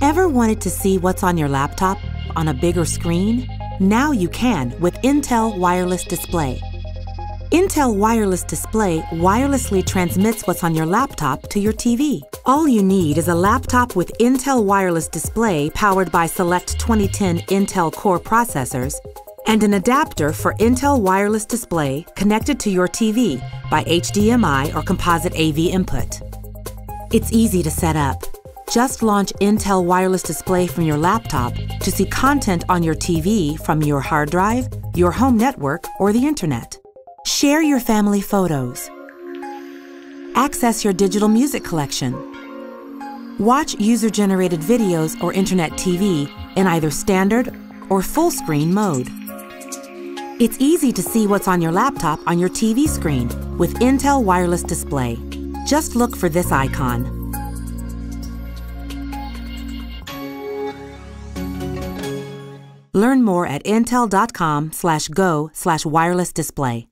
Ever wanted to see what's on your laptop on a bigger screen? Now you can with Intel Wireless Display. Intel Wireless Display wirelessly transmits what's on your laptop to your TV. All you need is a laptop with Intel Wireless Display powered by select 2010 Intel Core processors and an adapter for Intel Wireless Display connected to your TV by HDMI or composite AV input. It's easy to set up. Just launch Intel Wireless Display from your laptop to see content on your TV from your hard drive, your home network, or the internet. Share your family photos. Access your digital music collection. Watch user-generated videos or internet TV in either standard or full-screen mode. It's easy to see what's on your laptop on your TV screen with Intel Wireless Display. Just look for this icon. Learn more at intel.com/go/wireless-display.